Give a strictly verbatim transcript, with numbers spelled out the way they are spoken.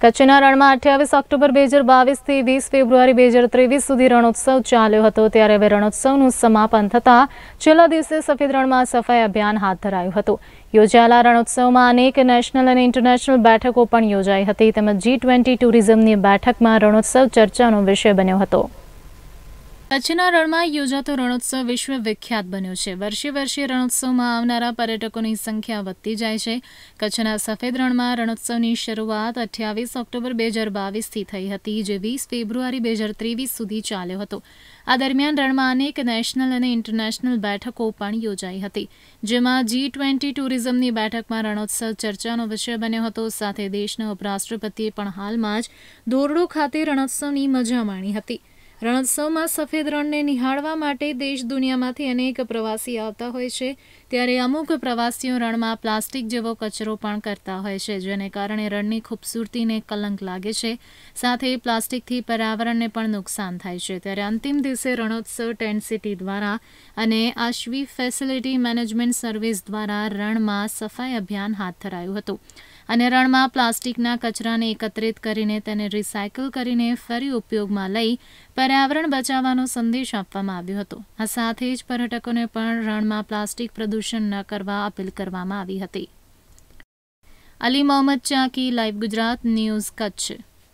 કચ્છના રણમાં અઠ્યાવીસ ઓક્ટોબર બે હજાર બાવીસ થી વીસ ફેબ્રુઆરી બે હજાર ત્રેવીસ સુધી રણોત્સવ ચાલ્યો હતો। ત્યારે હવે રણોત્સવનું સમાપન થતાં છેલ્લા દિવસે સફેદ રણમાં સફાઈ અભિયાન હાથ ધરાયું હતું। યોજાયેલા રણોત્સવમાં અનેક નેશનલ અને ઇન્ટરનેશનલ બેઠકો પણ યોજાઈ હતી। તેમજ જી ટ્વેન્ટી ટુરિઝમની બેઠકમાં રણોત્સવ ચર્ચાનો વિષય બન્યો હતો। કચ્છના રણમાં યોજાતો રણોત્સવ વિશ્વ વિખ્યાત બન્યો છે। વર્ષે વર્ષે રણોત્સવમાં આવનારા પર્યટકોની સંખ્યા વધતી જાય છે। કચ્છના સફેદ રણમાં રણોત્સવની શરૂઆત અઠ્યાવીસ ઓક્ટોબર બે હજાર બાવીસ થી થઈ હતી, જે વીસ ફેબ્રુઆરી બે હજાર ત્રેવીસ સુધી ચાલ્યો હતો। આ દરમિયાન રણમાં અનેક નેશનલ અને ઇન્ટરનેશનલ બેઠકો પણ યોજાઈ હતી, જેમાં જી ટ્વેન્ટી ટુરિઝમની બેઠકમાં રણોત્સવ ચર્ચાનો વિષય બન્યો હતો। સાથે દેશના ઉપરાષ્ટ્રપતિએ પણ હાલમાં જ ધોરડો ખાતે રણોત્સવની મજા માણી હતી। રણોત્સવમાં સફેદ રણને નિહાળવા માટે દેશ દુનિયામાંથી અનેક પ્રવાસી આવતા હોય છે। ત્યારે અમુક પ્રવાસીઓ રણમાં પ્લાસ્ટિક જેવો કચરો પણ કરતા હોય છે, જેને કારણે રણની ખૂબસૂરતીને કલંક લાગે છે। સાથે પ્લાસ્ટિકથી પર્યાવરણને પણ નુકસાન થાય છે। ત્યારે અંતિમ દિવસે રણોત્સવ ટેન્ટ સિટી દ્વારા અને આશ્વી ફેસિલિટી મેનેજમેન્ટ સર્વિસ દ્વારા રણમાં સફાઈ અભિયાન હાથ ધરાયું હતું અને રણમાં પ્લાસ્ટિકના કચરાને એકત્રિત કરીને તેને રિસાયકલ કરીને ફરી ઉપયોગમાં લઈ પર્યાવરણ બચાવવાનો સંદેશ આપવામાં આવ્યો હતો। આ સાથે જ પર્યટકોને પણ રણમાં પ્લાસ્ટિક પ્રદૂષણ ન કરવા અપીલ કરવામાં આવી હતી। Ali Mohammad Chaki, live Gujarat news, Kutch.